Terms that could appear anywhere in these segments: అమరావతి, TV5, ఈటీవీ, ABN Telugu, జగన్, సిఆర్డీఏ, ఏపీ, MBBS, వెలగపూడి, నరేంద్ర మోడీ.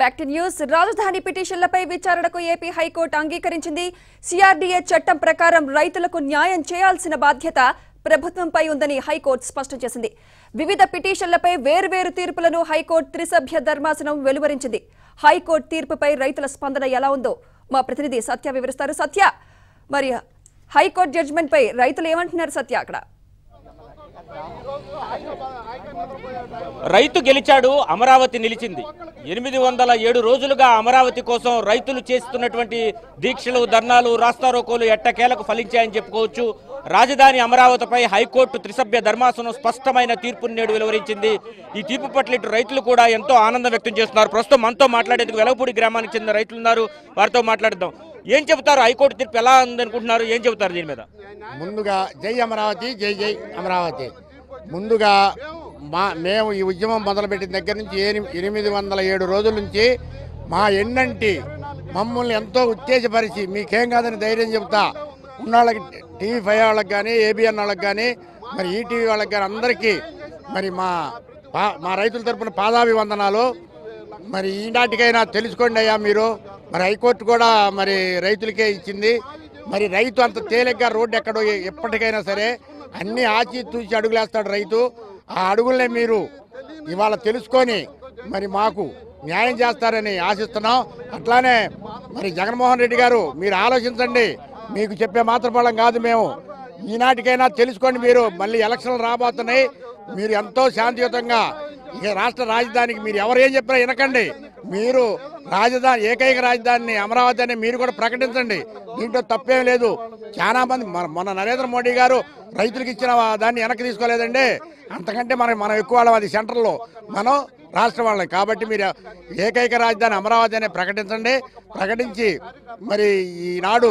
రాజధాని పిటిషన్లపై విచారణకు ఏపీ high court అంగీకరించింది. సిఆర్డీఏ చట్టం ప్రకారం రైతులకు న్యాయం చేయాల్సిన బాధ్యత ప్రభుత్వంపై ఉందని హైకోర్టు స్పష్టం చేసింది. వివిధ పిటిషన్లపై వేర్వేరు తీర్పులను హైకోర్టు త్రిసభ్య ధర్మాసనం వెలువరించింది. హైకోర్టు తీర్పుపై రైతుల స్పందన ఎలా ఉందో మా ప్రతినిధి సత్య వివరిస్తారు. సత్య, మరి హైకోర్టు జడ్జిమెంట్ పై రైతులు ఏమంటున్నారు? సత్య, అక్కడ రైతు గెలిచాడు, అమరావతి నిలిచింది. 807 రోజులుగా అమరావతి కోసం రైతులు చేస్తున్నటువంటి దీక్షలు, ధర్నాలు, రాస్తారోకోలు ఎట్టకేలకు ఫలించాయని చెప్పుకోవచ్చు. రాజధాని అమరావతిపై హైకోర్టు త్రిసభ్య ధర్మాసనం స్పష్టమైన తీర్పును నేడు వెలువరించింది. ఈ తీర్పు పట్ల ఇటు రైతులు కూడా ఎంతో ఆనందం వ్యక్తం చేస్తున్నారు. ప్రస్తుతం మనతో మాట్లాడేందుకు వెలగపూడి గ్రామానికి చెందిన రైతులు ఉన్నారు. వారితో మాట్లాడదాం. ఏం చెబుతారు? హైకోర్టు తీర్పు ఎలా ఉందనుకుంటున్నారు? ఏం చెబుతారు దీని మీద? ముందుగా జై అమరావతి, జై జై అమరావతి. ముందుగా మేము ఈ ఉద్యమం మొదలుపెట్టిన దగ్గర నుంచి 807 రోజుల నుంచి మా ఎన్నంటి మమ్మల్ని ఎంతో ఉత్తేజపరిచి మీకేం కాదని ధైర్యం చెబుతా ఉన్న వాళ్ళకి, TV5 వాళ్ళకి కానీ, ABN వాళ్ళకి కానీ, మరి ఈటీవీ వాళ్ళకి కానీ అందరికీ మరి మా రైతుల తరపున పాదాభివందనాలు. మరి ఈనాటికైనా తెలుసుకోండి అయ్యా మీరు. మరి హైకోర్టు కూడా మరి రైతులకే ఇచ్చింది. మరి రైతు అంత తేలిగ్గా రోడ్డు ఎక్కడో ఎప్పటికైనా సరే అన్నీ ఆచితూచి అడుగులేస్తాడు రైతు. ఆ అడుగులనే మీరు ఇవాళ తెలుసుకొని మరి మాకు న్యాయం చేస్తారని ఆశిస్తున్నాం. అట్లానే మరి జగన్మోహన్ రెడ్డి గారు మీరు ఆలోచించండి. మీకు చెప్పే మాత్రఫలం కాదు మేము. ఈనాటికైనా తెలుసుకోండి మీరు. మళ్ళీ ఎలక్షన్లు రాబోతున్నాయి. మీరు ఎంతో శాంతియుతంగా ఇక రాష్ట్ర రాజధానికి మీరు ఎవరు ఏం చెప్పినా వినకండి. మీరు రాజధాని, ఏకైక రాజధానిని అమరావతి అని మీరు కూడా ప్రకటించండి. దీంట్లో తప్పేం లేదు. చాలా మంది మన నరేంద్ర మోడీ గారు రైతులకు ఇచ్చిన దాన్ని వెనక్కి తీసుకోలేదండి. అంతకంటే మనం ఎక్కువ వాళ్ళం, అది సెంటర్లో, మనం రాష్ట్ర వాళ్ళం. కాబట్టి మీరు ఏకైక రాజధాని అమరావతి అని ప్రకటించండి. ప్రకటించి మరి ఈనాడు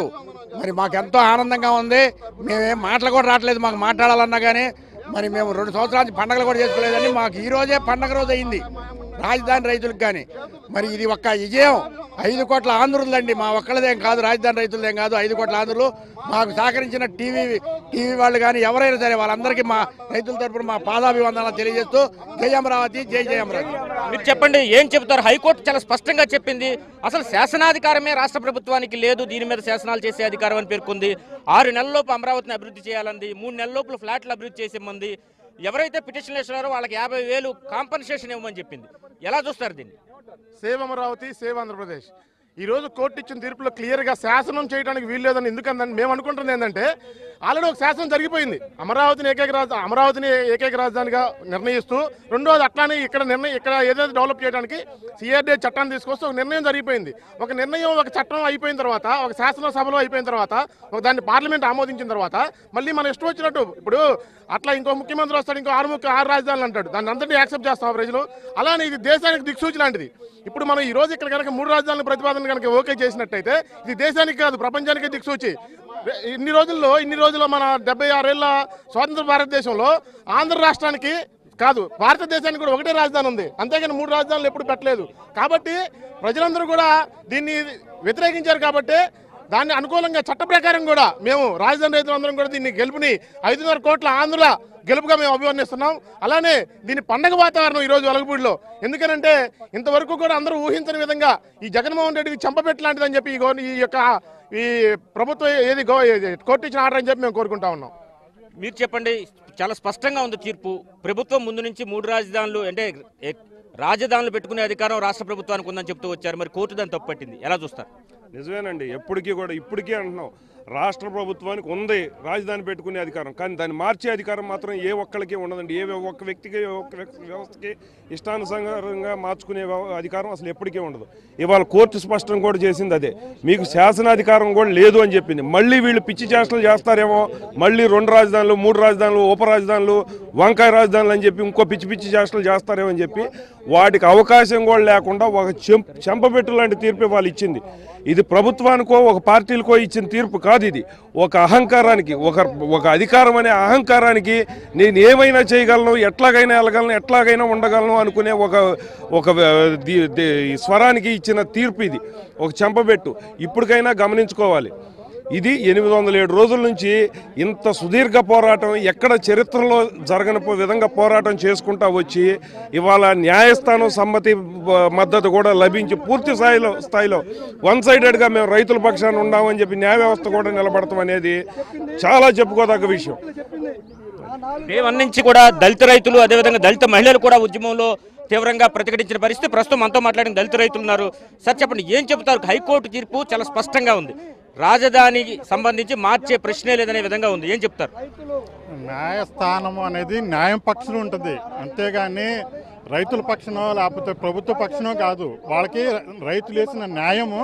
మరి మాకెంతో ఆనందంగా ఉంది. మేమేం మాటలు కూడా రావట్లేదు మాకు మాట్లాడాలన్నా కానీ. మరి మేము 2 సంవత్సరాలు పండగలు కూడా చేసుకోలేదని మాకు ఈ రోజే పండగ రోజు అయింది రాజధాని రైతులకు. కానీ మరి ఇది ఒక్క విజయం. 5 కోట్ల ఆంధ్రులండి, మా ఒక్కళ్ళదేం కాదు, రాజధాని రైతులదేం కాదు, 5 కోట్ల ఆంధ్రులు. మాకు సహకరించిన టీవీ వాళ్ళు కానీ ఎవరైనా సరే వాళ్ళందరికీ మా రైతుల తరపున మా పాదాభివందనాలు తెలియజేస్తూ జై అమరావతి, జై జయ అమరావతి. మీరు చెప్పండి, ఏం చెబుతారు? హైకోర్టు చాలా స్పష్టంగా చెప్పింది అసలు శాసనాధికారమే రాష్ట్ర ప్రభుత్వానికి లేదు, దీని మీద శాసనాలు చేసే అధికారం అని పేర్కొంది. 6 నెలల్లోపు అమరావతిని అభివృద్ధి చేయాలంది, 3 నెలల్లోపు ఫ్లాట్లు అభివృద్ధి చేసేమంది. ఎవరైతే పిటిషన్ వేస్తున్నారో వాళ్ళకి 50,000 కాంపన్సేషన్ ఇవ్వమని చెప్పింది. ఎలా చూస్తారు దీన్ని? Save అమరావతి, save Andhra Pradesh. ఈరోజు కోర్టు ఇచ్చిన తీర్పులో క్లియర్గా శాసనం చేయడానికి వీలు లేదని ఎందుకందని మేము అనుకుంటుంది ఏంటంటే, ఆల్రెడీ ఒక శాసనం జరిగిపోయింది. అమరావతిని ఏకైక రాజధానిగా నిర్ణయిస్తూ, రెండోది అట్లానే ఇక్కడ ఏదైతే డెవలప్ చేయడానికి సిఆర్డీఏ చట్టాన్ని తీసుకొస్తే ఒక నిర్ణయం జరిగిపోయింది. ఒక నిర్ణయం, ఒక చట్టం అయిపోయిన తర్వాత, ఒక శాసనసభలో అయిపోయిన తర్వాత, ఒక దాన్ని పార్లమెంట్ ఆమోదించిన తర్వాత మళ్ళీ మన ఇష్టం వచ్చినట్టు ఇప్పుడు అట్లా ఇంకో ముఖ్యమంత్రి వస్తాడు, ఇంకో 6 రాజధానులు అంటాడు. దాన్ని అందరినీ యాక్సెప్ట్ చేస్తాం ప్రజలు. అలానే ఇది దేశానికి దిక్సూచి లాంటిది. ఇప్పుడు మనం ఈ రోజు ఇక్కడ కనుక 3 రాజధానుల ప్రతిపాదన కనుక ఓకే చేసినట్టయితే ఇది దేశానికి కాదు ప్రపంచానికే దిక్సూచి. ఇన్ని రోజుల్లో మన 76 ఏళ్ల స్వాతంత్ర భారతదేశంలో ఆంధ్ర రాష్ట్రానికి కాదు భారతదేశానికి కూడా ఒకటే రాజధాని ఉంది, అంతేగాని 3 రాజధానులు ఎప్పుడు పెట్టలేదు. కాబట్టి ప్రజలందరూ కూడా దీన్ని వ్యతిరేకించారు. కాబట్టి దాన్ని అనుకూలంగా చట్ట ప్రకారం కూడా మేము రాజధాని రైతులందరం కూడా దీన్ని గెలుపుని 5.5 కోట్ల ఆంధ్రుల గెలుపుగా మేము అభివర్ణిస్తున్నాం. అలానే దీని పండగ వాతావరణం ఈరోజు వెలగపూడిలో. ఎందుకనంటే ఇంతవరకు కూడా అందరూ ఊహించని విధంగా ఈ జగన్మోహన్ రెడ్డికి చెంపపెట్టు లాంటిదని చెప్పి ఈ ప్రభుత్వం ఏది కోర్టు ఇచ్చిన ఆర్డర్ అని చెప్పి మేము కోరుకుంటా ఉన్నాం. మీరు చెప్పండి, చాలా స్పష్టంగా ఉంది తీర్పు. ప్రభుత్వం ముందు నుంచి 3 రాజధానులు అంటే రాజధానులు పెట్టుకునే అధికారం రాష్ట్ర ప్రభుత్వానికి ఉందని చెప్తూ వచ్చారు. మరి కోర్టు దాన్ని తప్పు పట్టింది, ఎలా చూస్తారు? నిజమేనండి, ఎప్పటికీ కూడా ఇప్పటికీ అంటున్నాం రాష్ట్ర ప్రభుత్వానికి ఉంది రాజధాని పెట్టుకునే అధికారం, కానీ దాన్ని మార్చే అధికారం మాత్రం ఏ ఒక్కళ్ళకి ఉండదండి. ఏ ఒక్క వ్యక్తికి, ఏ ఒక్క వ్యవస్థకి ఇష్టానుసారంగా మార్చుకునే అధికారం అసలు ఎప్పటికీ ఉండదు. ఇవాళ కోర్టు స్పష్టం కూడా చేసింది అదే, మీకు శాసనాధికారం కూడా లేదు అని చెప్పింది. మళ్ళీ వీళ్ళు పిచ్చి చేష్టలు చేస్తారేమో, మళ్ళీ 2 రాజధానులు, 3 రాజధానులు, ఉపరాజధానులు, వంకాయ రాజధానులు అని చెప్పి ఇంకో పిచ్చి చేష్టలు చేస్తారేమో అని చెప్పి వాటికి అవకాశం కూడా లేకుండా ఒక చెంపబెట్టు లాంటి తీర్పు ఇవాళ ఇచ్చింది. ఇది ప్రభుత్వానికో ఒక పార్టీలకో ఇచ్చిన తీర్పు కాదు, ఇది ఒక అహంకారానికి, ఒక అధికారం అనే అహంకారానికి, నేను ఏమైనా చేయగలను, ఎట్లాగైనా వెళ్ళగలను, ఎట్లాగైనా ఉండగలను అనుకునే ఒక స్వరానికి ఇచ్చిన తీర్పు ఇది, ఒక చెంపబెట్టు. ఇప్పటికైనా గమనించుకోవాలి, ఇది 807 రోజుల నుంచి ఇంత సుదీర్ఘ పోరాటం ఎక్కడ చరిత్రలో జరగని విధంగా పోరాటం చేసుకుంటా వచ్చి ఇవాల న్యాయస్థానం సమ్మతి మద్దతు కూడా లభించి పూర్తి స్థాయిలో వన్ సైడెడ్ గా మేము రైతుల పక్షాన ఉన్నామని చెప్పి న్యాయ వ్యవస్థ కూడా నిలబడటం అనేది చాలా చెప్పుకోదగ్గ విషయం। దేవన్ నుంచి కూడా దళిత రైతులు అదే విధంగా దళిత మహిళలు కూడా ఉద్యమంలో తీవ్రంగా ప్రతిఘటించిన పరిస్థితి। ప్రస్తుతం మనతో మాట్లాడిన దళిత రైతులు ఉన్నారు। సార్ చెప్పండి, ఏం చెబుతారు? హైకోర్టు తీర్పు చాలా స్పష్టంగా ఉంది, రాజధాని సంబంధించి మార్చే ప్రశ్నే లేదనే విధంగా ఉంది, ఏం చెప్తారు? న్యాయస్థానం అనేది న్యాయం పక్షం ఉంటుంది, అంతేగాని రైతుల పక్షనో లేకపోతే ప్రభుత్వ పక్షనో కాదు। వాళ్ళకి రైతులు వేసిన న్యాయము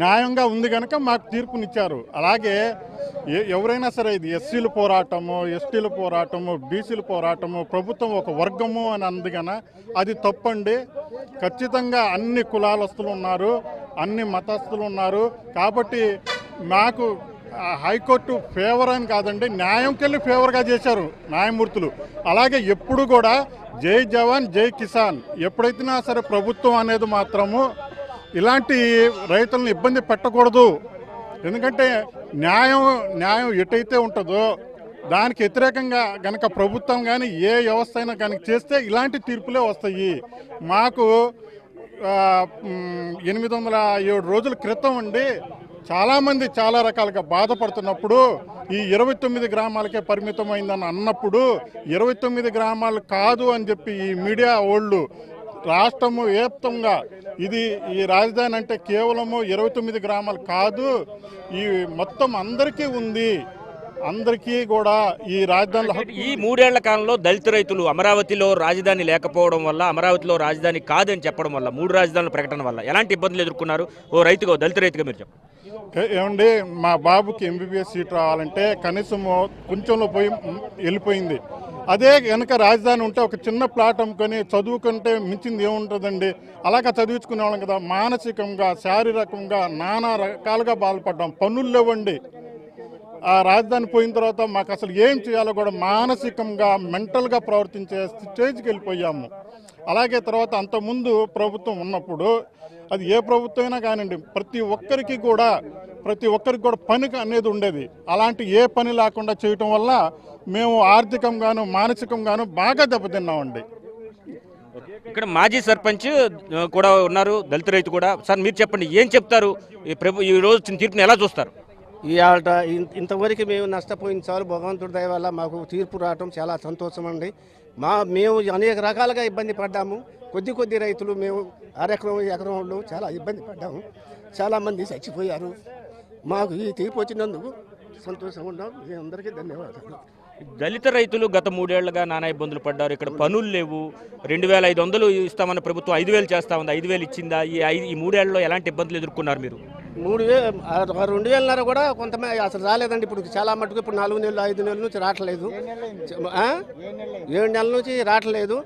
న్యాయంగా ఉంది కనుక మాకు తీర్పునిచ్చారు। అలాగే ఎవరైనా సరే ఇది ఎస్సీల పోరాటము, ఎస్టీల పోరాటము, బీసీల పోరాటము, ప్రభుత్వం ఒక వర్గము అని అందుకన అది తప్పండి। ఖచ్చితంగా అన్ని కులాలస్తులు ఉన్నారు, అన్ని మతస్థులు ఉన్నారు, కాబట్టి మాకు హైకోర్టు ఫేవర్ అని కాదండి, న్యాయంకెళ్ళి ఫేవర్గా చేశారు న్యాయమూర్తులు। అలాగే ఎప్పుడు కూడా జై జవాన్ జై కిసాన్ ఎప్పుడైతేనా సరే ప్రభుత్వం అనేది మాత్రము ఇలాంటి రైతులను ఇబ్బంది పెట్టకూడదు। ఎందుకంటే న్యాయం ఎటైతే ఉంటుందో దానికి వ్యతిరేకంగా కనుక ప్రభుత్వం కానీ ఏ వ్యవస్థ అయినా కనుక చేస్తే ఇలాంటి తీర్పులే వస్తాయి। మాకు 807 రోజుల క్రితం అండి చాలామంది చాలా రకాలుగా బాధపడుతున్నప్పుడు ఈ 29 గ్రామాలకే పరిమితం అయిందని అన్నప్పుడు 29 గ్రామాలు కాదు అని చెప్పి ఈ మీడియా వాళ్ళు రాష్ట్రము ఏప్తంగా ఇది ఈ రాజధాని అంటే కేవలము 29 గ్రామాలు కాదు, ఈ మొత్తం అందరికీ ఉంది, అందరికీ కూడా ఈ రాజధానిలో ఈ మూడేళ్ల కాలంలో దళిత రైతులు అమరావతిలో రాజధాని లేకపోవడం వల్ల, అమరావతిలో రాజధాని కాదని చెప్పడం వల్ల, మూడు రాజధానుల ప్రకటన వల్ల ఎలాంటి ఇబ్బందులు ఎదుర్కొన్నారు? ఓ రైతుగా, దళిత రైతుగా మీరు చెప్పండి। ఏమండి, మా బాబుకి MBBS సీట్ రావాలంటే కనీసము కొంచెంలో పోయి వెళ్ళిపోయింది, అదే కనుక రాజధాని ఉంటే ఒక చిన్న ప్లాట్ అమ్ముకొని చదువుకుంటే మించింది ఏముంటుందండి? అలాగ చదివించుకునేవాళ్ళం కదా, మానసికంగా శారీరకంగా నానా రకాలుగా బాధపడ్డాం, పనులు లేవండి। ఆ రాజధాని పోయిన తర్వాత మాకు అసలు ఏం చేయాలో కూడా మానసికంగా మెంటల్గా ప్రవర్తించే స్టేజ్కి వెళ్ళిపోయాము। అలాగే తర్వాత అంతకుముందు ప్రభుత్వం ఉన్నప్పుడు అది ఏ ప్రభుత్వం అయినా కానివ్వండి ప్రతి ఒక్కరికి కూడా పని అనేది ఉండేది, అలాంటి ఏ పని లేకుండా చేయటం వల్ల మేము ఆర్థికంగాను మానసికంగాను బాగా దెబ్బతిన్నామండి। ఇక్కడ మాజీ సర్పంచ్ కూడా ఉన్నారు, దళిత రైతు కూడా। సార్ మీరు చెప్పండి, ఏం చెప్తారు? ఈ రోజు తీర్పుని ఎలా చూస్తారు? ఇవాళ ఇంతవరకు మేము నష్టపోయిన చాలు భగవంతుడి దయ వల్ల మాకు తీర్పు రావటం చాలా సంతోషం అండి। మేము అనేక రకాలుగా ఇబ్బంది పడ్డాము, కొద్ది రైతులు మేము ఎకరంలో చాలా ఇబ్బంది పడ్డాము, చాలామంది చచ్చిపోయారు। మాకు ఈ తీర్పు వచ్చినందుకు సంతోషంగా ఉన్నాం, మీ అందరికీ ధన్యవాదాలు। దళిత రైతులు గత మూడేళ్లుగా నానా ఇబ్బందులు పడ్డారు, ఇక్కడ పనులు లేవు, 2500 ఇస్తామన్న ప్రభుత్వం 5000 చేస్తా ఉంది, 5000 ఇచ్చిందా? ఈ మూడేళ్లలో ఎలాంటి ఇబ్బందులు ఎదుర్కొన్నారు మీరు? 2000 కూడా కొంతమంది అసలు రాలేదండి, ఇప్పుడు చాలా మటుకు ఇప్పుడు 4 నెలలు 5 నెలల నుంచి రావట్లేదు, 7 నెలల నుంచి రావట్లేదు।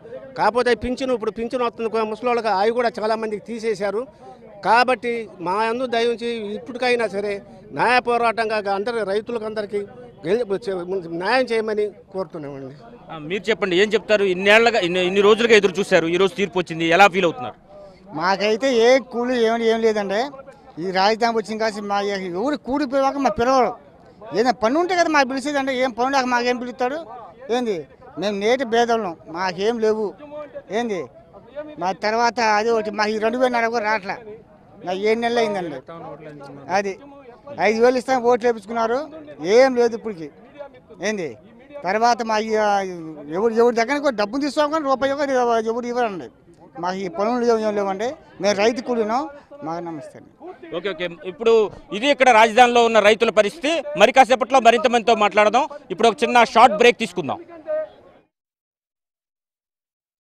కాకపోతే పింఛను ఇప్పుడు పింఛను వస్తుంది ముసలివాళ్ళకి, అవి కూడా చాలామందికి తీసేశారు। కాబట్టి మా అందు దయించి ఇప్పటికైనా సరే న్యాయ పోరాటంగా అందరూ రైతులకందరికీ న్యాయం చేయమని కోరుతున్నామండి। మీరు చెప్పండి, ఏం చెప్తారు? ఇన్ని రోజులుగా ఎదురు చూశారు, ఈరోజు తీర్పు వచ్చింది, ఎలా ఫీల్ అవుతున్నారు? మాకైతే ఏ కూలి ఏం లేదండి, ఈ రాజధాని వచ్చింది కాసి మా ఎవరు కూడిపోయాక మా పిలవడు, ఏదైనా పని ఉంటే కదా మాకు పిలిచేదంటే, ఏం పని లేక మాకేం పిలుస్తాడు ఏంది? మేము నేటి భేదవులం, మాకేం లేవు ఏంది? మా తర్వాత అది ఒకటి మాకు 2000 కూడా రాట్లా, నాకు 7 నెలలు అయిందండి, అది 5000 ఇస్తాం ఓట్లు వేపించుకున్నారు, ఏం లేదు ఇప్పటికి ఏంది? తర్వాత మా ఎవరి దగ్గర డబ్బులు తీసుకోకుండా రూపాయి ఎవరు ఇవ్వరండి, మాకు ఈ పనులు లేవండి, మేము రైతు కూలినాం, మాకు నమస్తే అండి। ఓకే ఓకే, ఇప్పుడు ఇది ఇక్కడ రాజధానిలో ఉన్న రైతుల పరిస్థితి, మరి కాసేపట్లో మరింత మందితో మాట్లాడదాం, ఇప్పుడు ఒక చిన్న షార్ట్ బ్రేక్ తీసుకుందాం।